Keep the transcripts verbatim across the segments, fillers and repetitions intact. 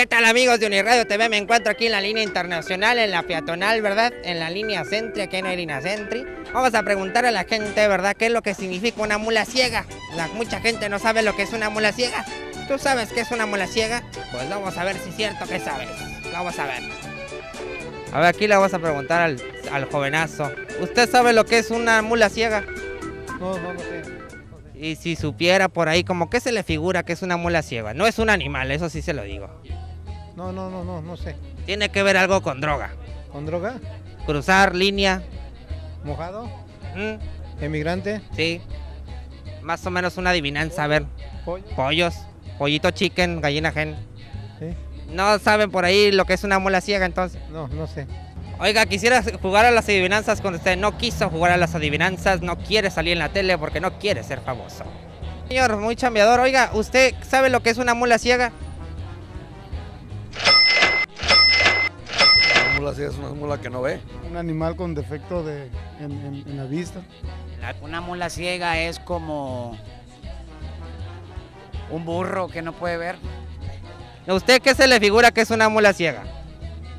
¿Qué tal amigos de Uniradio T V? Me encuentro aquí en la línea internacional, en la peatonal, ¿verdad? En la línea Sentry, aquí en la línea Sentry. Vamos a preguntar a la gente, ¿verdad? ¿Qué es lo que significa una mula ciega? La, mucha gente no sabe lo que es una mula ciega. ¿Tú sabes qué es una mula ciega? Pues vamos a ver si es cierto que sabes. Vamos a ver. A ver, aquí le vamos a preguntar al, al jovenazo. ¿Usted sabe lo que es una mula ciega? No, no lo sé. Y si supiera por ahí, como que se le figura que es una mula ciega. No es un animal, eso sí se lo digo. No, no, no, no, no sé. Tiene que ver algo con droga. ¿Con droga? Cruzar línea. ¿Mojado? ¿Mm? ¿Emigrante? Sí. Más o menos una adivinanza, a ver. ¿Pollo? Pollos. Pollito chicken, gallina gen. ¿Sí? ¿No saben por ahí lo que es una mula ciega entonces? No, no sé. Oiga, quisiera jugar a las adivinanzas con usted. No quiso jugar a las adivinanzas, no quiere salir en la tele porque no quiere ser famoso. Señor, muy chambeador. Oiga, ¿usted sabe lo que es una mula ciega? Una mula ciega es una mula que no ve. Un animal con defecto de, en, en, en la vista. La, una mula ciega es como un burro que no puede ver. ¿Usted qué se le figura que es una mula ciega?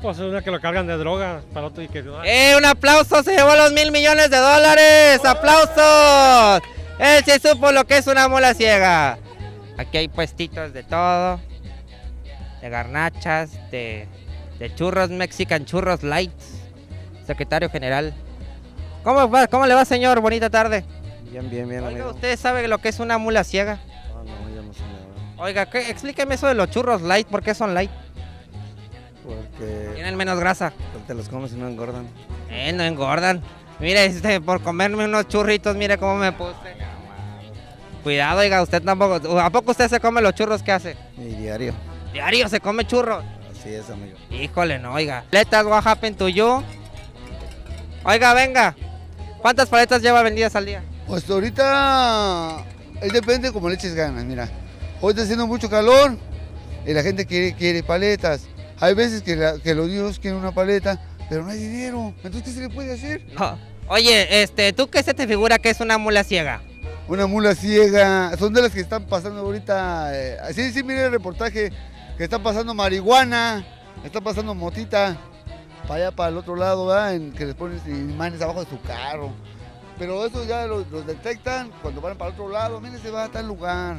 Pues es una que lo cargan de droga para otro y que... ¡Eh, un aplauso! ¡Se llevó los mil millones de dólares! ¡Aplausos! Él sí supo lo que es una mula ciega. Aquí hay puestitos de todo. De garnachas, de, de churros, mexican churros light. Secretario general. ¿Cómo va? ¿Cómo le va, señor? Bonita tarde. Bien, bien, bien. Oiga, amigo. ¿Usted sabe lo que es una mula ciega? Oh, no, yo no sé nada. Oiga, ¿qué? Explíqueme eso de los churros light. ¿Por qué son light? Porque tienen menos grasa. Te los comes y no engordan. Eh, no engordan. Mire, este, por comerme unos churritos, mire cómo me puse. Cuidado, oiga, usted tampoco. ¿A poco usted se come los churros que hace? Y diario. Diario se come churros. Así es, amigo. Híjole, no, oiga. Paletas, what happened to you? Oiga, venga. ¿Cuántas paletas lleva vendidas al día? Pues ahorita es depende como le eches ganas, mira. Hoy está haciendo mucho calor y la gente quiere, quiere paletas. Hay veces que, la, que los niños quieren una paleta, pero no hay dinero. Entonces, ¿qué se le puede hacer? No. Oye, este, ¿tú qué se te figura que es una mula ciega? Una mula ciega. Son de las que están pasando ahorita. Eh, sí, sí, mire el reportaje. Que están pasando marihuana, están pasando motita. Para allá, para el otro lado, ¿verdad? En, que les ponen imanes abajo de su carro. Pero eso ya los lo detectan cuando van para el otro lado. Miren, se va a tal lugar.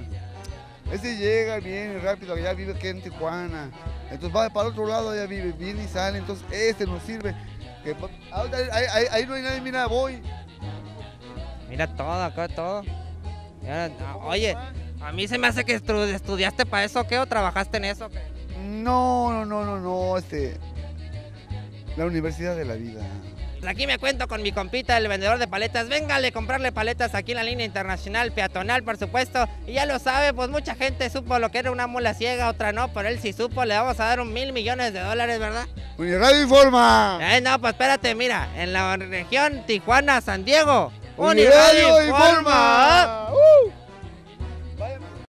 Ese llega, viene rápido, allá vive aquí en Tijuana. Entonces va para el otro lado, allá vive, viene y sale. Entonces este nos sirve. Que, ahí, ahí, ahí no hay nadie, mira, voy. Mira todo, acá todo. Mira, oye, a mí se me hace que estudiaste para eso, ¿qué? ¿O trabajaste en eso? ¿Qué? No, no, no, no, no, este... la universidad de la vida. Aquí me cuento con mi compita, el vendedor de paletas. Véngale a comprarle paletas aquí en la línea internacional, peatonal, por supuesto. Y ya lo sabe, pues mucha gente supo lo que era una mula ciega, otra no, pero él sí supo. Le vamos a dar un mil millones de dólares, ¿verdad? Uniradio Informa. Eh, no, pues espérate, mira, en la región Tijuana, San Diego. Uniradio Informa. Uh.